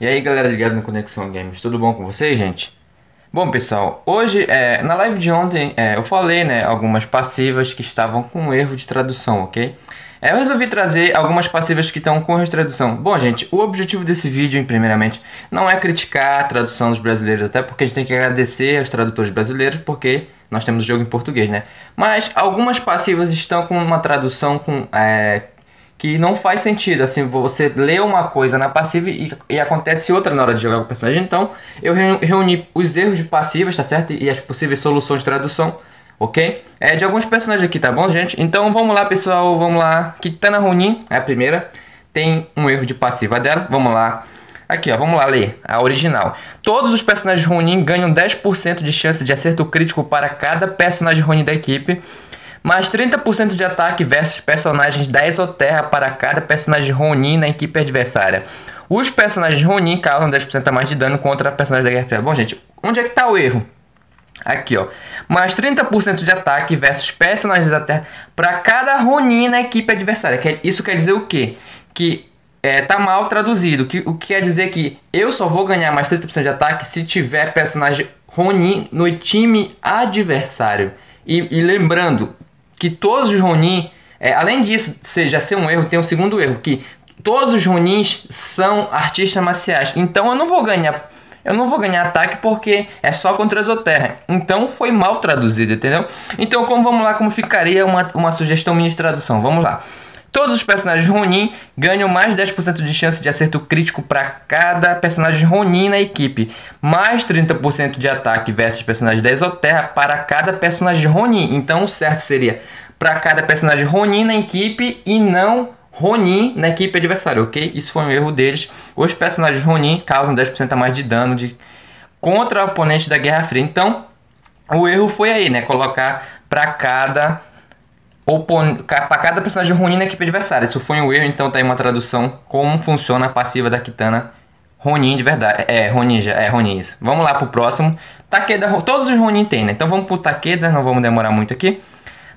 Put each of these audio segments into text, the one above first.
E aí galera ligada no Conexão Games, tudo bom com vocês, gente? Bom pessoal, hoje, na live de ontem, eu falei, né, algumas passivas que estavam com erro de tradução, ok? Eu resolvi trazer algumas passivas que estão com erro de tradução. Bom gente, o objetivo desse vídeo, primeiramente, não é criticar a tradução dos brasileiros, até porque a gente tem que agradecer aos tradutores brasileiros, porque nós temos o jogo em português, né? Mas algumas passivas estão com uma tradução com, que não faz sentido, assim, você lê uma coisa na passiva e acontece outra na hora de jogar com o personagem. Então, eu reuni os erros de passivas, tá certo? E as possíveis soluções de tradução, ok? De alguns personagens aqui, tá bom, gente? Então, vamos lá, pessoal, vamos lá. Kitana Hunin é a primeira, tem um erro de passiva dela, vamos lá. Aqui, ó, vamos lá ler a original. Todos os personagens Hunin ganham 10% de chance de acerto crítico para cada personagem Hunin da equipe, mais 30% de ataque versus personagens da Exoterra para cada personagem Ronin na equipe adversária. Os personagens Ronin causam 10% a mais de dano contra personagens da Guerra Fria. Bom, gente, onde é que está o erro? Aqui, ó. Mais 30% de ataque versus personagens da Terra para cada Ronin na equipe adversária. Isso quer dizer o quê? Que tá mal traduzido. O que quer dizer que eu só vou ganhar mais 30% de ataque se tiver personagem Ronin no time adversário. E lembrando que todos os Ronin, além disso já ser um erro, tem um segundo erro, que todos os Ronins são artistas marciais. Então eu não vou ganhar ataque porque é só contra a Exoterra. Então foi mal traduzido, entendeu? Então vamos lá como ficaria uma sugestão minha de tradução, vamos lá. Todos os personagens Ronin ganham mais 10% de chance de acerto crítico para cada personagem Ronin na equipe. Mais 30% de ataque versus personagens da Exoterra para cada personagem Ronin. Então o certo seria para cada personagem Ronin na equipe e não Ronin na equipe adversária, ok? Isso foi um erro deles. Os personagens Ronin causam 10% a mais de dano contra o oponente da Guerra Fria. Então o erro foi aí, né? Colocar para cada personagem Ronin na equipe adversária. Isso foi um erro, então tá aí uma tradução como funciona a passiva da Kitana Ronin de verdade. Ronin isso. Vamos lá pro próximo. Takeda, todos os Ronin tem, né? Então vamos pro Takeda, não vamos demorar muito aqui.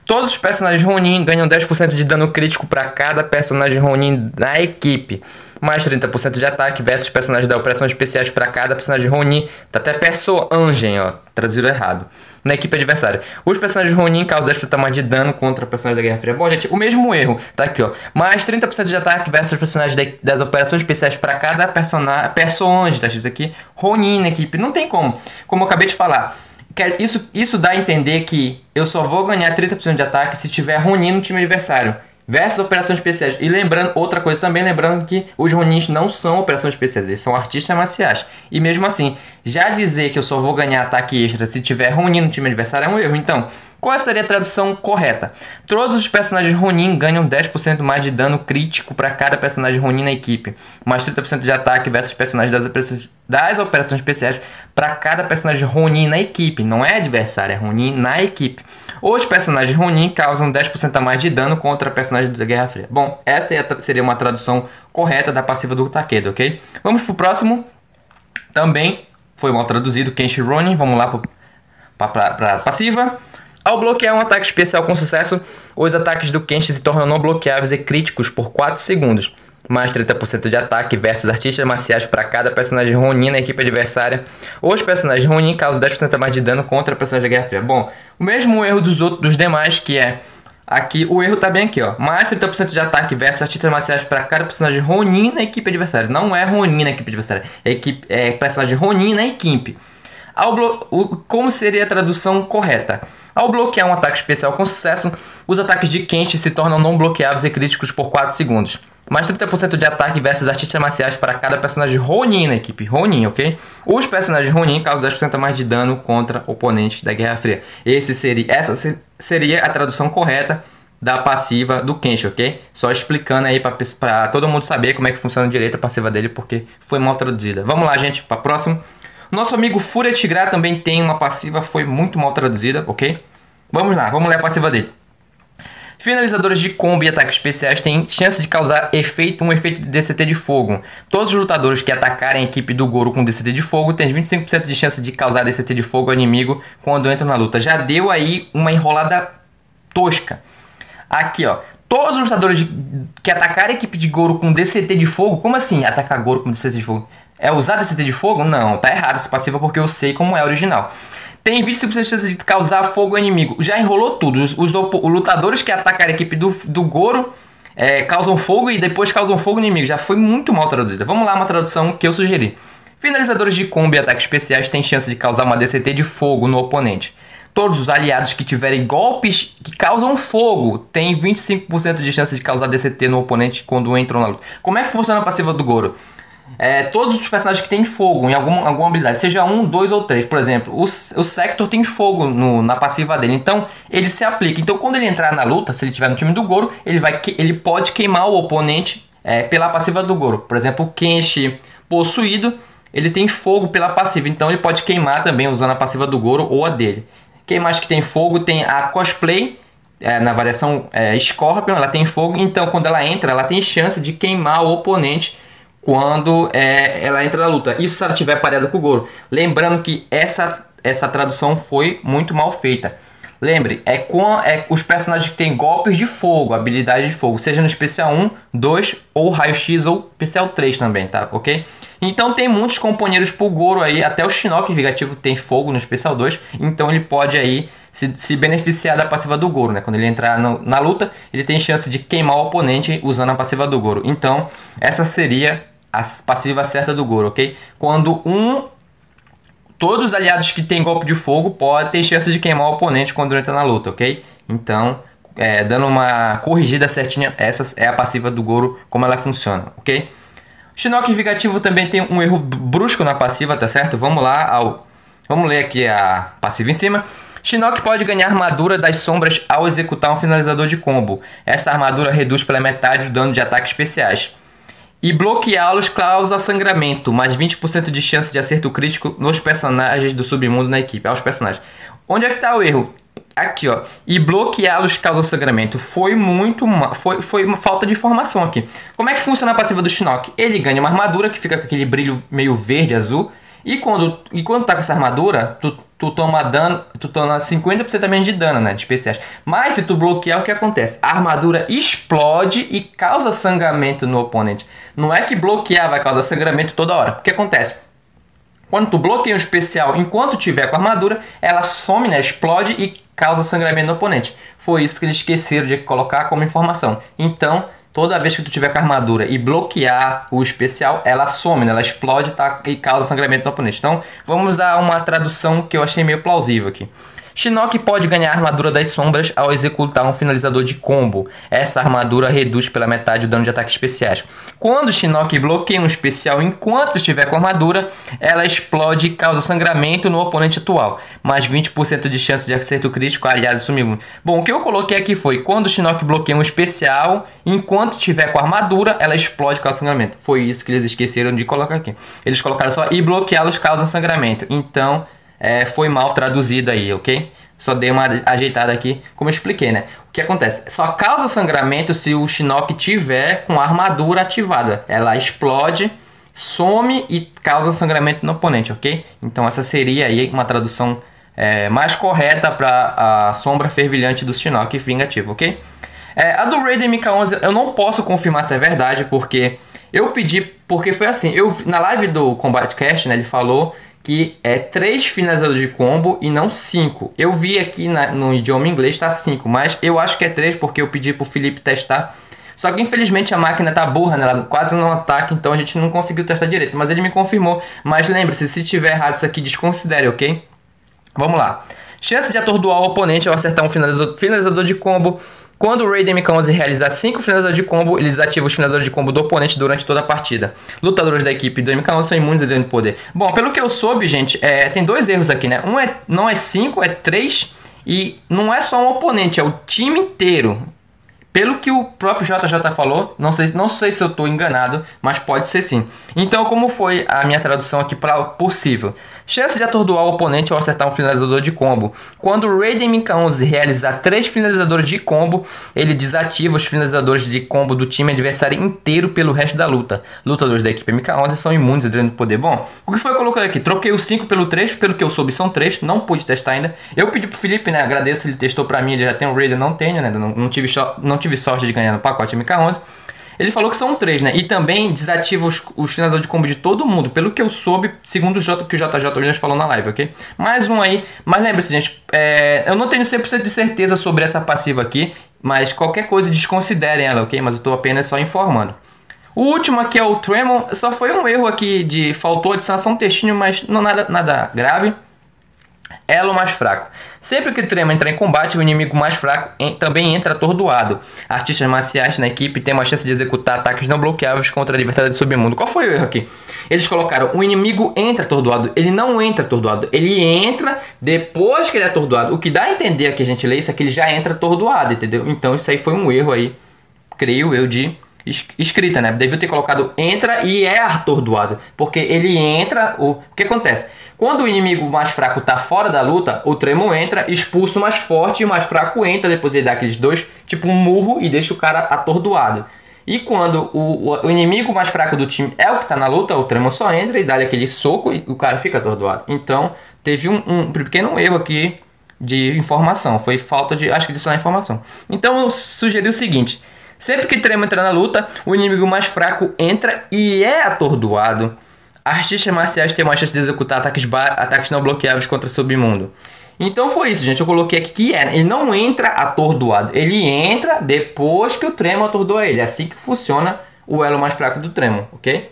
Todos os personagens Ronin ganham 10% de dano crítico para cada personagem Ronin na equipe. Mais 30% de ataque versus personagens da Operação Especiais para cada personagem Ronin. Tá até Pessoa Angen, ó. Traduzido errado. Na equipe adversária. Os personagens Ronin causam 10% mais de dano contra personagens da Guerra Fria. Bom, gente, o mesmo erro. Tá aqui, ó. Mais 30% de ataque versus personagens das Operações Especiais para cada Pessoa Angen, tá escrito aqui. Ronin na equipe. Não tem como. Como eu acabei de falar. Isso dá a entender que eu só vou ganhar 30% de ataque se tiver Ronin no time adversário versus operações especiais. E lembrando, outra coisa também, lembrando que os Ronins não são operações especiais, eles são artistas marciais. E mesmo assim, já dizer que eu só vou ganhar ataque extra se tiver Ronin no time adversário é um erro. Então, qual seria a tradução correta? Todos os personagens Ronin ganham 10% mais de dano crítico para cada personagem Ronin na equipe. Mais 30% de ataque versus personagens das operações especiais para cada personagem Ronin na equipe. Não é adversário, é Ronin na equipe. Os personagens Ronin causam 10% a mais de dano contra personagens da Guerra Fria. Bom, essa seria uma tradução correta da passiva do Takeda, ok? Vamos pro próximo. Também foi mal traduzido, Kenshi Ronin. Vamos lá pra passiva. Ao bloquear um ataque especial com sucesso, os ataques do Kenshi se tornam não bloqueáveis e críticos por 4 segundos. Mais 30% de ataque versus artistas marciais para cada personagem Ronin na equipe adversária. Os personagens Ronin causam 10% a mais de dano contra personagens da Guerra Fria. Bom, o mesmo erro dos demais, que é aqui, o erro tá bem aqui, ó. Mais 30% de ataque versus artistas marciais para cada personagem Ronin na equipe adversária. Não é Ronin na equipe adversária, é personagem Ronin na equipe. Como seria a tradução correta? Ao bloquear um ataque especial com sucesso, os ataques de Kenshi se tornam não bloqueáveis e críticos por 4 segundos. Mais 30% de ataque versus artistas marciais para cada personagem Ronin na equipe. Ronin, ok? Os personagens Ronin causam 10% a mais de dano contra oponentes da Guerra Fria. Essa seria a tradução correta da passiva do Kenshi, ok? Só explicando aí para todo mundo saber como é que funciona direito a passiva dele, porque foi mal traduzida. Vamos lá, gente, para o próximo. Nosso amigo Fúria Tigrá também tem uma passiva, foi muito mal traduzida, ok? Vamos lá, vamos ler a passiva dele. Finalizadores de combo e ataques especiais têm chance de causar um efeito de DCT de fogo. Todos os lutadores que atacarem a equipe do Goro com DCT de fogo têm 25% de chance de causar DCT de fogo ao inimigo quando entram na luta. Já deu aí uma enrolada tosca. Aqui, ó. todos os lutadores que atacaram a equipe de Goro com DCT de fogo... Como assim atacar Goro com DCT de fogo? É usar DCT de fogo? Não, tá errado essa passiva porque eu sei como é a original. Tem 25% de chance de causar fogo ao inimigo. Já enrolou tudo. Os lutadores que atacaram a equipe do Goro causam fogo e depois causam fogo ao inimigo. Já foi muito mal traduzida. Vamos lá, uma tradução que eu sugeri. Finalizadores de combo e ataques especiais têm chance de causar uma DCT de fogo no oponente. Todos os aliados que tiverem golpes que causam fogo têm 25% de chance de causar DCT no oponente quando entram na luta. Como é que funciona a passiva do Goro? Todos os personagens que têm fogo em alguma habilidade, seja 1, 2 ou 3, por exemplo, o Sector tem fogo na passiva dele, então ele se aplica. Então quando ele entrar na luta, se ele estiver no time do Goro, ele pode queimar o oponente pela passiva do Goro. Por exemplo, o Kenshi possuído, ele tem fogo pela passiva, então ele pode queimar também usando a passiva do Goro ou a dele. Quem mais que tem fogo? Tem a cosplay, na variação Scorpion, ela tem fogo, então quando ela entra, ela tem chance de queimar o oponente quando ela entra na luta. Isso se ela estiver pareada com o Goro. Lembrando que essa tradução foi muito mal feita. Lembre, os personagens que têm golpes de fogo, habilidade de fogo, seja no especial 1, 2 ou raio-x ou especial 3 também, tá? Ok? Então tem muitos companheiros pro Goro aí, até o Shinnok Vingativo tem fogo no especial 2, então ele pode aí se beneficiar da passiva do Goro, né? Quando ele entrar na luta, ele tem chance de queimar o oponente usando a passiva do Goro. Então, essa seria a passiva certa do Goro, ok? Quando todos os aliados que tem golpe de fogo podem ter chance de queimar o oponente quando entra na luta, ok? Então, dando uma corrigida certinha, essa é a passiva do Goro, como ela funciona, ok? Shinnok Vingativo também tem um erro brusco na passiva, tá certo? Vamos lá, vamos ler aqui a passiva em cima. Shinnok pode ganhar armadura das sombras ao executar um finalizador de combo. Essa armadura reduz pela metade o dano de ataques especiais. E bloqueá-los causa sangramento, mais 20% de chance de acerto crítico nos personagens do submundo na equipe. Aos personagens. Onde é que está o erro? Aqui, ó. E bloqueá-los causa sangramento. Foi uma falta de informação aqui. Como é que funciona a passiva do Shinnok? Ele ganha uma armadura que fica com aquele brilho meio verde, azul. E quando tá com essa armadura, tu toma dano, tu toma 50% a menos de dano, né, de especiais. Mas se tu bloquear, o que acontece? A armadura explode e causa sangramento no oponente. Não é que bloquear vai causar sangramento toda hora. O que acontece? Quando tu bloqueia um especial enquanto tiver com a armadura, ela some, né, explode e causa sangramento no oponente. Foi isso que eles esqueceram de colocar como informação. Então, toda vez que tu tiver com a armadura e bloquear o especial, ela some, né? Ela explode, tá? E causa sangramento no oponente. Então, vamos a uma tradução que eu achei meio plausível aqui. Shinnok pode ganhar a armadura das sombras ao executar um finalizador de combo. Essa armadura reduz pela metade o dano de ataques especiais. Quando Shinnok bloqueia um especial enquanto estiver com a armadura, ela explode e causa sangramento no oponente atual. Mais 20% de chance de acerto crítico, aliado sumiu. Bom, o que eu coloquei aqui foi, quando Shinnok bloqueia um especial, enquanto estiver com a armadura, ela explode e causa sangramento. Foi isso que eles esqueceram de colocar aqui. Eles colocaram só, e bloqueá-los causa sangramento. Então... foi mal traduzido aí, ok? Só dei uma ajeitada aqui, como eu expliquei, né? O que acontece? Só causa sangramento se o Shinnok tiver com a armadura ativada. Ela explode, some e causa sangramento no oponente, ok? Então essa seria aí uma tradução mais correta para a sombra fervilhante do Shinnok Vingativo, ok? A do Raiden MK11 eu não posso confirmar se é verdade, porque eu pedi... Porque foi assim, na live do Combat Cast, né, ele falou... que é 3 finalizadores de combo e não 5. Eu vi aqui no idioma inglês está 5, mas eu acho que é 3 porque eu pedi para o Felipe testar. Só que infelizmente a máquina tá burra, né? Ela quase não ataca, então a gente não conseguiu testar direito. Mas ele me confirmou. Mas lembre-se, se tiver errado isso aqui, desconsidere, ok? Vamos lá. Chance de atordoar o oponente ao acertar um finalizador de combo. Quando o Raiden MK11 realizar 5 finalizadores de combo, ele desativa os finalizadores de combo do oponente durante toda a partida. Lutadores da equipe do MK11 são imunes a dano de poder. Bom, pelo que eu soube, gente, tem 2 erros aqui, né? Um não é 5, é 3 e não é só um oponente, é o time inteiro. Pelo que o próprio JJ falou, não sei se eu estou enganado, mas pode ser sim. Então, como foi a minha tradução aqui para possível? Chance de atordoar o oponente ao acertar um finalizador de combo. Quando o Raiden MK11 realizar 3 finalizadores de combo, ele desativa os finalizadores de combo do time adversário inteiro pelo resto da luta. Lutadores da equipe MK11 são imunes a dano de poder. Bom, O que foi colocado aqui? Troquei o 5 pelo 3, pelo que eu soube são 3, não pude testar ainda. Eu pedi pro Felipe, né, agradeço, ele testou pra mim, ele já tem um Raiden, não tenho, né, não tive sorte de ganhar no pacote MK11. Ele falou que são 3, né, e também desativa os treinadores de combo de todo mundo, pelo que eu soube, segundo o JJ Williams falou na live, ok? Mais um aí, mas lembre-se, gente, eu não tenho 100% de certeza sobre essa passiva aqui, mas qualquer coisa desconsiderem ela, ok? Mas eu tô apenas só informando. O último aqui é o Tremor, só foi um erro aqui de faltou adicionar só um textinho, mas não nada grave. Elo mais fraco. Sempre que o Tremor entrar em combate, o inimigo mais fraco também entra atordoado. Artistas marciais na equipe têm uma chance de executar ataques não bloqueáveis contra adversários do submundo. Qual foi o erro aqui? Eles colocaram, o inimigo entra atordoado. Ele não entra atordoado. Ele entra depois que ele é atordoado. O que dá a entender aqui, gente, lê isso, é que ele já entra atordoado, entendeu? Então isso aí foi um erro aí, creio eu, de escrita, né? Devia ter colocado entra e é atordoado. Porque ele entra... O que acontece? Quando o inimigo mais fraco tá fora da luta, o Tremor entra, expulsa o mais forte e o mais fraco entra. Depois ele dá aqueles dois, tipo um murro, e deixa o cara atordoado. E quando o inimigo mais fraco do time é o que tá na luta, o Tremor só entra e dá aquele soco e o cara fica atordoado. Então, teve um pequeno erro aqui de informação. Foi falta de... acho que adicionar informação. Então, eu sugeri o seguinte... Sempre que Tremor entra na luta, o inimigo mais fraco entra e é atordoado. Artistas marciais têm uma chance de executar ataques não bloqueáveis contra o submundo. Então foi isso, gente. Eu coloquei aqui que é. Ele não entra atordoado. Ele entra depois que o Tremor atordoa ele. É assim que funciona o elo mais fraco do Tremor, ok?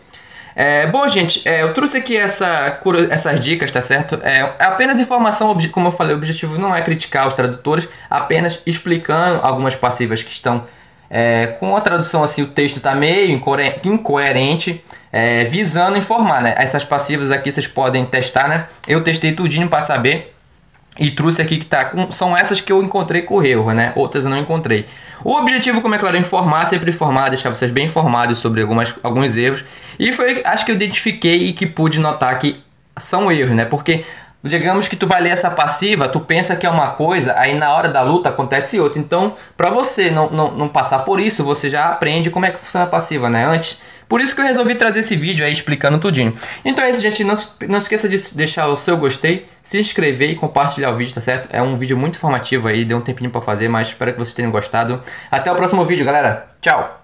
Bom, gente, eu trouxe aqui essas dicas, tá certo? Apenas informação, como eu falei, o objetivo não é criticar os tradutores, apenas explicando algumas passivas que estão... com a tradução assim, o texto está meio incoerente, visando informar, né? Essas passivas aqui vocês podem testar, né? Eu testei tudinho para saber e trouxe aqui que tá com... São essas que eu encontrei com o erro, né? Outras eu não encontrei. O objetivo, como é claro, é informar, sempre informar, deixar vocês bem informados sobre alguns erros. E foi, acho que eu identifiquei e que pude notar que são erros, né? Porque... digamos que tu vai ler essa passiva, tu pensa que é uma coisa, aí na hora da luta acontece outra. Então, pra você não passar por isso, você já aprende como é que funciona a passiva, né? Antes. Por isso que eu resolvi trazer esse vídeo aí explicando tudinho. Então é isso, gente. Não esqueça de deixar o seu gostei, se inscrever e compartilhar o vídeo, tá certo? É um vídeo muito informativo aí, deu um tempinho pra fazer, mas espero que vocês tenham gostado. Até o próximo vídeo, galera. Tchau!